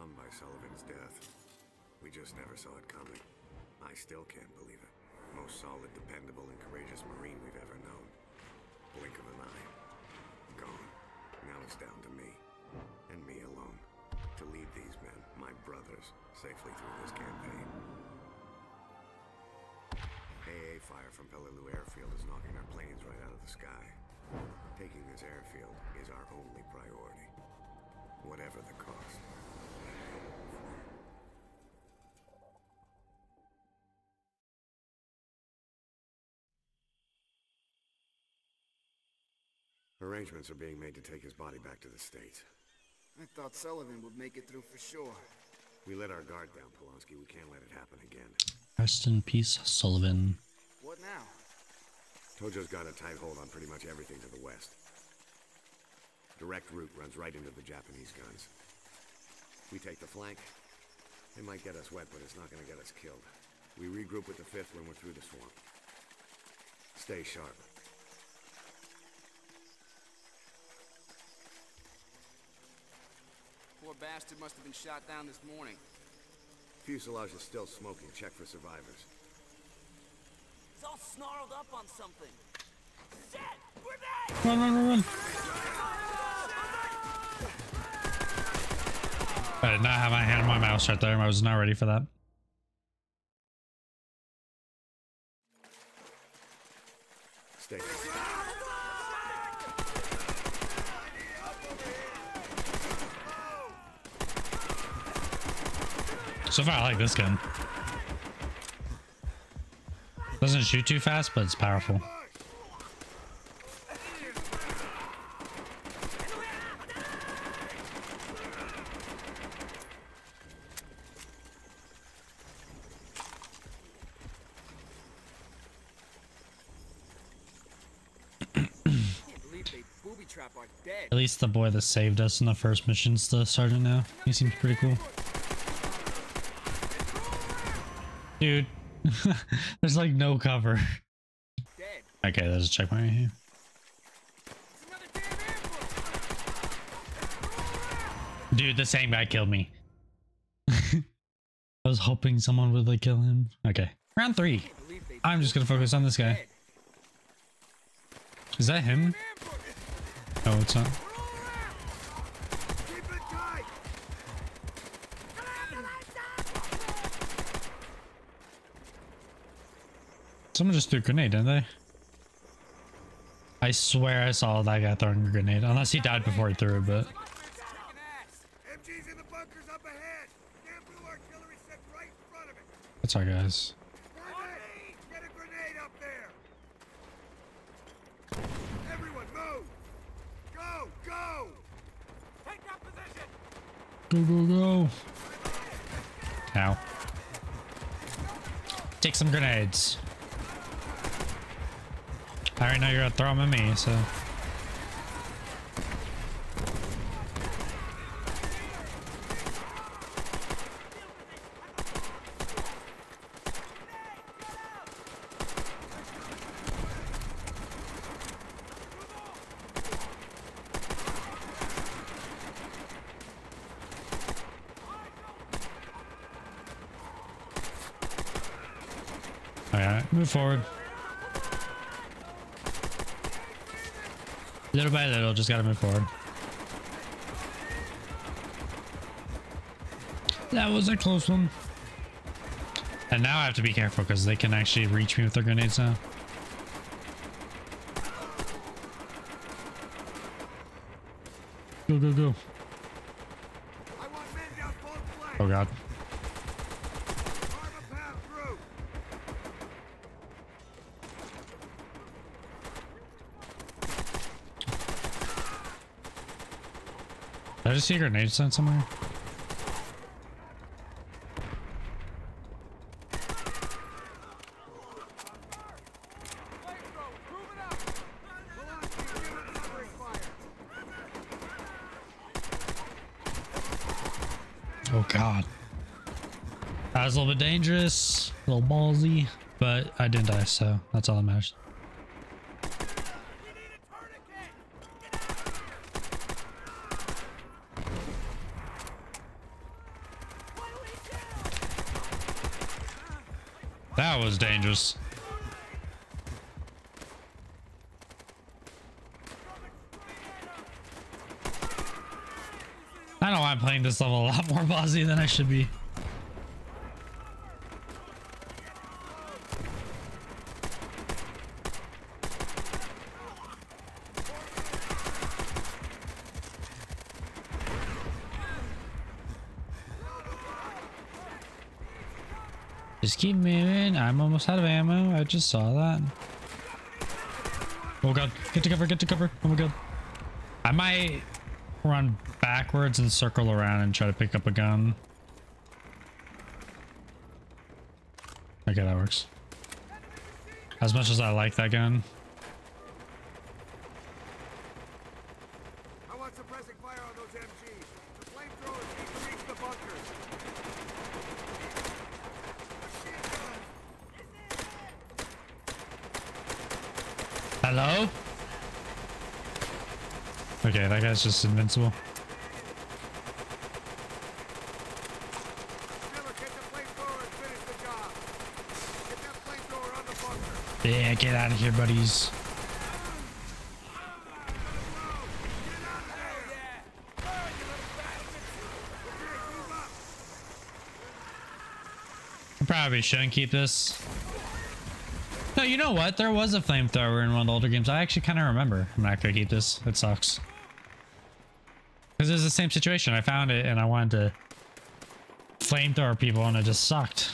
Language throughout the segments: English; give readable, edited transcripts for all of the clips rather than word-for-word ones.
numbed by Sullivan's death. We just never saw it coming. I still can't believe it. Most solid, dependable, and courageous Marine we've ever known. Blink of an eye. Gone. Now it's down to me. And me alone. To lead these men, my brothers, safely through this campaign. AA fire from Peleliu airfield is knocking our planes right out of the sky. Taking this airfield is our only priority. Whatever the cost. Arrangements are being made to take his body back to the States. I thought Sullivan would make it through for sure. We let our guard down, Polonsky. We can't let it happen again. Rest in peace, Sullivan. What now? Tojo's got a tight hold on pretty much everything to the west. Direct route runs right into the Japanese guns. We take the flank. It might get us wet, but it's not going to get us killed. We regroup with the 5th when we're through the swamp. Stay sharp. Poor bastard must have been shot down this morning. Fuselage is still smoking. Check for survivors. It's all snarled up on something. Shit! We're back! Run! I did not have my hand on my mouse right there. I was not ready for that. Stay. So far, I like this gun. Doesn't shoot too fast, but it's powerful. At least the boy that saved us in the first mission's the sergeant now. He seems pretty cool. Dude, there's like no cover. Dead. Okay, there's a checkpoint right here. Dude, the same guy killed me. I was hoping someone would like kill him. Okay, round 3. I'm just gonna focus on this guy. Is that him? No, it's not. Someone just threw a grenade, didn't they? I swear I saw that guy throwing a grenade. Unless he died before he threw it, but... That's our guys. Go. Ow. Take some grenades. I already know you're gonna throw them at me, so. Alright, move forward. Little by little, just gotta move forward. That was a close one. And now I have to be careful because they can actually reach me with their grenades now. Go. Oh god. Did I just see a grenade sent somewhere? Oh god. That was a little bit dangerous, a little ballsy, but I didn't die, so that's all that matters. That was dangerous. I know I'm playing this level a lot more bossy than I should be. Just keep moving. I'm almost out of ammo. I just saw that. Oh god. Get to cover. Get to cover. Oh my god. I might run backwards and circle around and try to pick up a gun. Okay, that works. As much as I like that gun. I want suppressing fire on those MGs. The flamethrower needs to reach the bunkers. Hello? Okay, that guy's just invincible. Yeah, get out of here, buddies. I probably shouldn't keep this. No, you know what? There was a flamethrower in one of the older games. I actually kind of remember. I'm not going to keep this. It sucks. Because it was the same situation. I found it and I wanted to flamethrower people and it just sucked.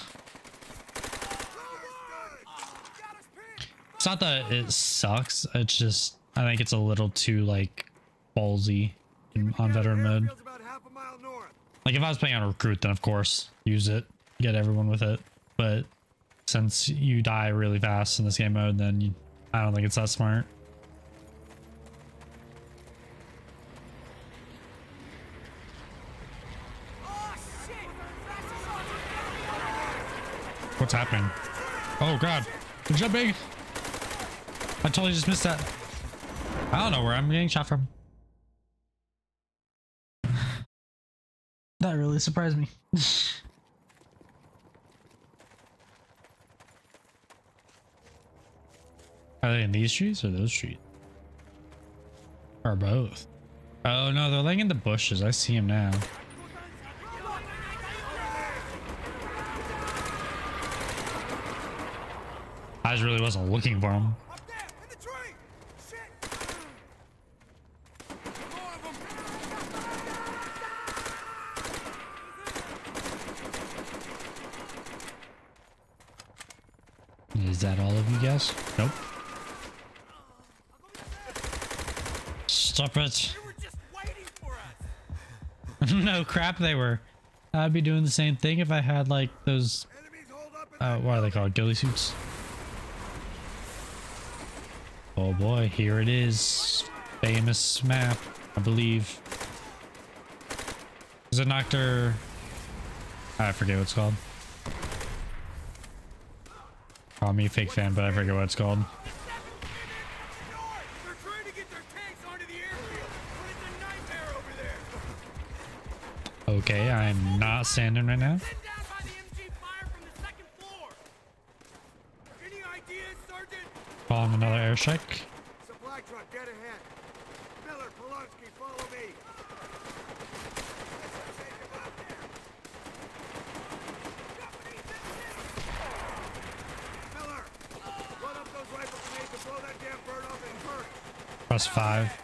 It's not that it sucks. It's just, I think it's a little too like ballsy on veteran mode. Like if I was playing on recruit, then of course use it, get everyone with it. But since you die really fast in this game mode, then I don't think it's that smart. What's happening? Oh god, they're jumping! I totally just missed that. I don't know where I'm getting shot from. That really surprised me. Are they in these trees or those trees? Or both? Oh no, they're laying in the bushes. I see him now. I just really wasn't looking for him. Is that all of you guys? Nope. Stop it. They were just waiting for us. No crap, they were. I'd be doing the same thing if I had like those. What are they called? Ghillie suits. Oh boy, here it is. Famous map, I believe. Is it Noctur? I forget what it's called. Call me a fake fan, but I forget what it's called. Okay, I'm not standing right now. Call him another airstrike. Supply truck, get ahead. Miller, Polonsky, follow me. Press 5.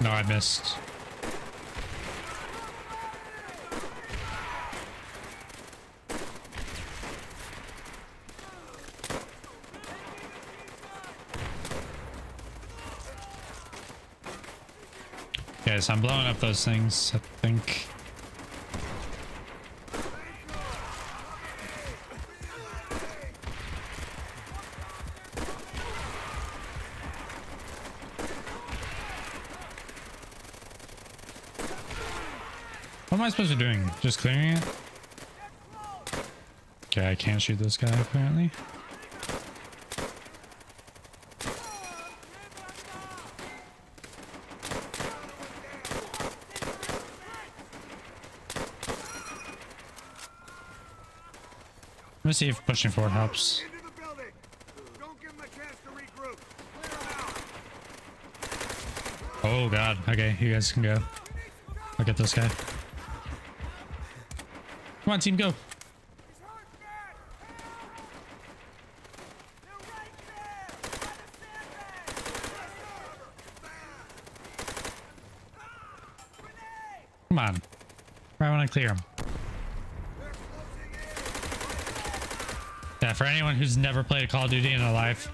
No, I missed. Okay, so I'm blowing up those things, I think. What am I supposed to be doing? Just clearing it? Okay, I can't shoot this guy apparently. me see if pushing forward helps. Oh god. Okay, you guys can go. I'll get this guy. Come on, team, go. Come on. I want to clear him. Yeah, for anyone who's never played a Call of Duty in their life,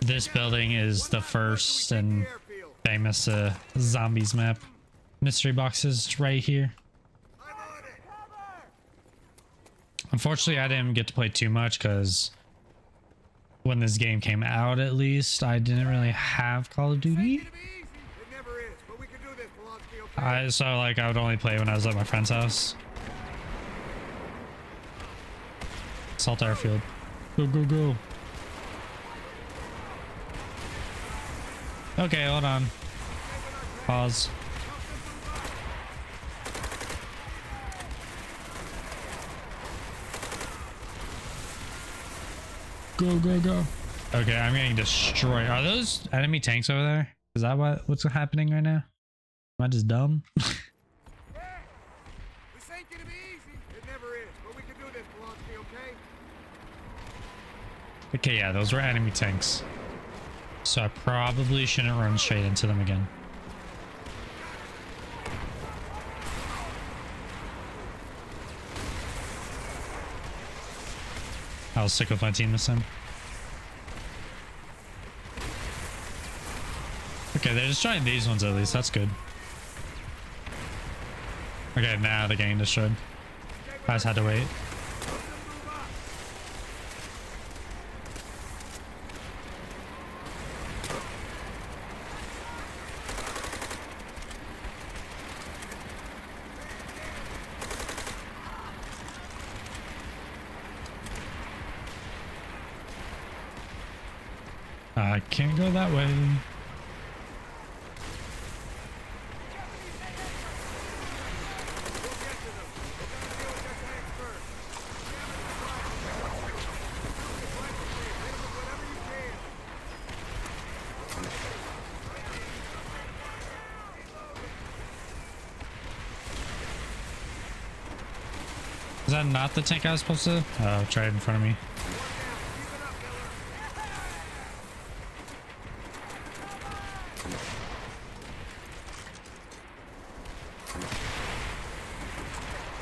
this building is the first and famous zombies map. Mystery boxes right here. Unfortunately, I didn't get to play too much because when this game came out, at least, I didn't really have Call of Duty. So I would only play when I was at my friend's house. Assault airfield. Go, go, go. Okay, hold on. Pause. Go, go, go. Okay, I'm getting destroyed. Are those enemy tanks over there? Is that what's happening right now? Am I just dumb? Yeah. This ain't gonna be easy. It never is, but we can do this, Polanski, okay? Okay, yeah, those were enemy tanks. So I probably shouldn't run straight into them again. I was sick with my team this time. Okay, they're just trying these ones at least, that's good. Okay, now the game destroyed. I just had to wait. I can't go that way. Is that not the tank I was supposed to? Oh, try it in front of me.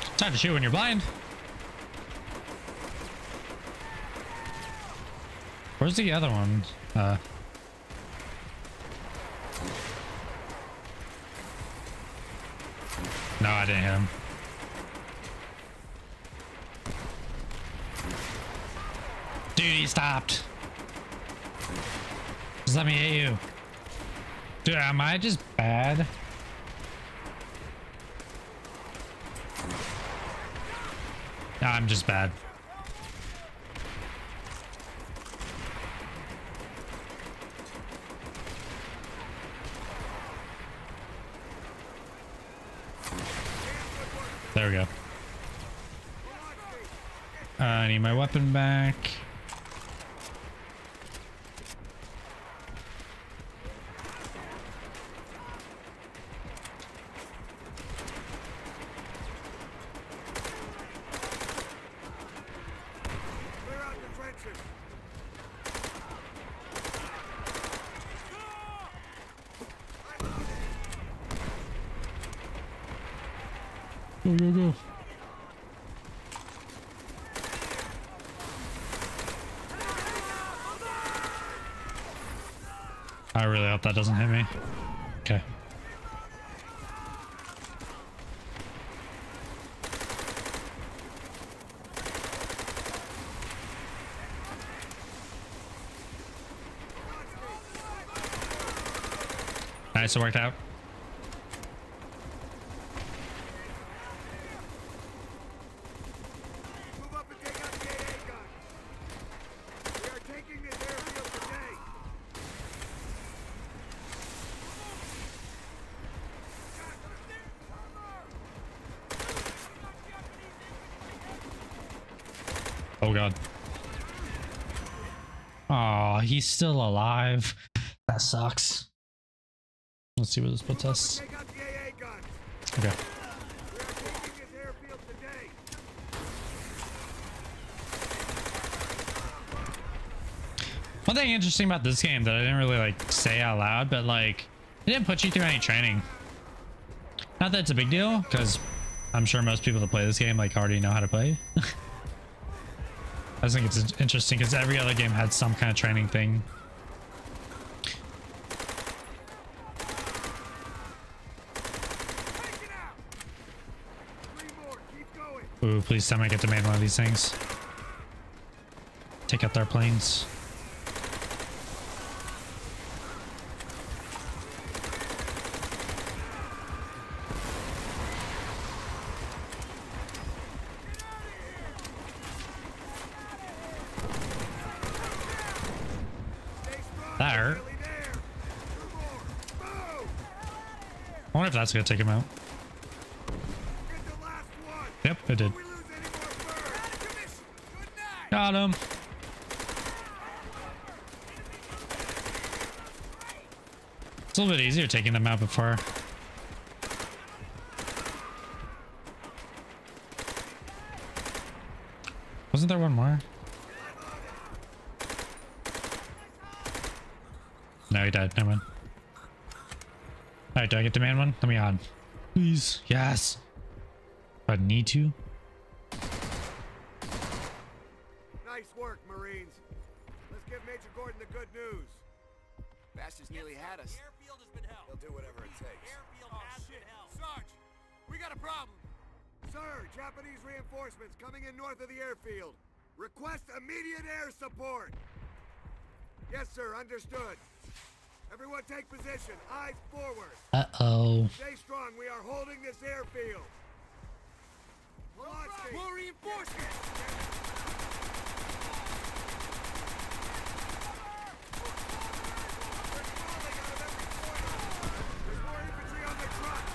It's time to shoot when you're blind. Where's the other one? No, I didn't hit him. Dude, he stopped. Just let me hit you. Dude, am I just bad? No, I'm just bad. There we go. I need my weapon back. Go, go, go. I really hope that doesn't hit me. Okay. Nice, it worked out. Oh god. Aw, he's still alive. That sucks. Let's see where this puts us. Okay. One thing interesting about this game that I didn't really like say out loud, but like it didn't put you through any training. Not that it's a big deal, because I'm sure most people that play this game like already know how to play. I just think it's interesting because every other game had some kind of training thing. Ooh, please tell me I get to main one of these things. Take out their planes. That hurt. I wonder if that's gonna take him out. Yep, it did. Got him. It's a little bit easier taking them out before. Wasn't there one more? No, he died. Never mind. Alright, do I get to man one? Let me on. Please. Yes. If I need to. Nice work, Marines. Let's give Major Gordon the good news. Bastards nearly had us. The airfield has been held. They'll do whatever it takes. Airfield has been held. Sarge, we got a problem. Sir, Japanese reinforcements coming in north of the airfield. Request immediate air support. Yes, sir. Understood. Everyone take position. Eyes forward. Uh-oh. Stay strong. We are holding this airfield. Polanski. More reinforcements. There's more infantry on the truck.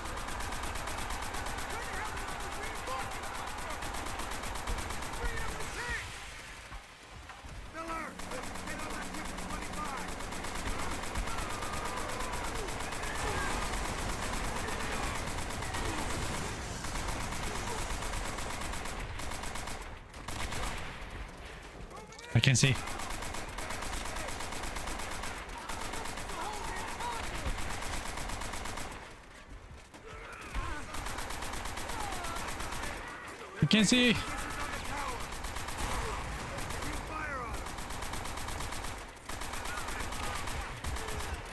Miller, let's get on that ship at 25. I can't see. I can't see.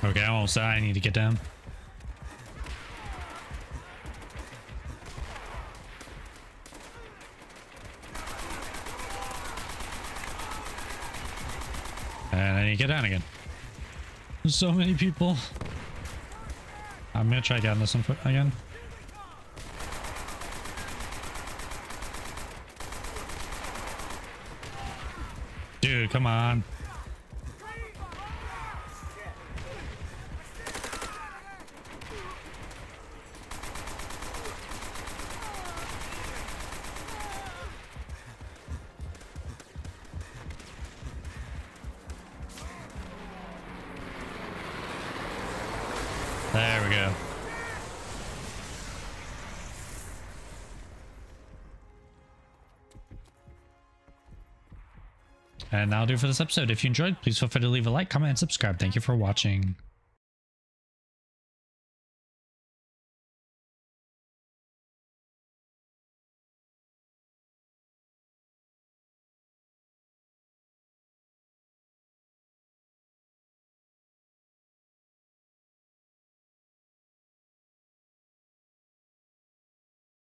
Okay, I almost died. I need to get down. And I need to get down again. There's so many people. I'm gonna try getting this one again. Dude, come on. There we go. And that'll do for this episode. If you enjoyed, please feel free to leave a like, comment, and subscribe. Thank you for watching.